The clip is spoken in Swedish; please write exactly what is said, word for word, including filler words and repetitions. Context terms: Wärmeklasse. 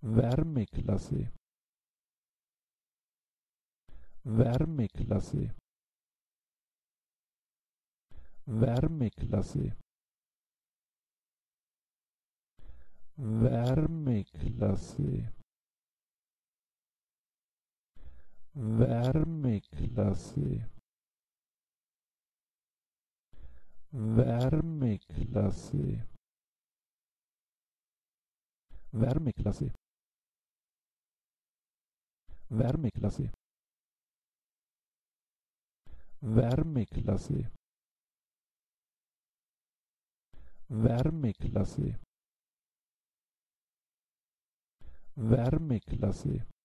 Wärmeklasse, Wärmeklasse, Wärmeklasse, Wärmeklasse, Wärmeklasse, Wärmeklasse, Wärmeklasse, Wärmeklasse, Wärmeklasse, Wärmeklasse, Wärmeklasse,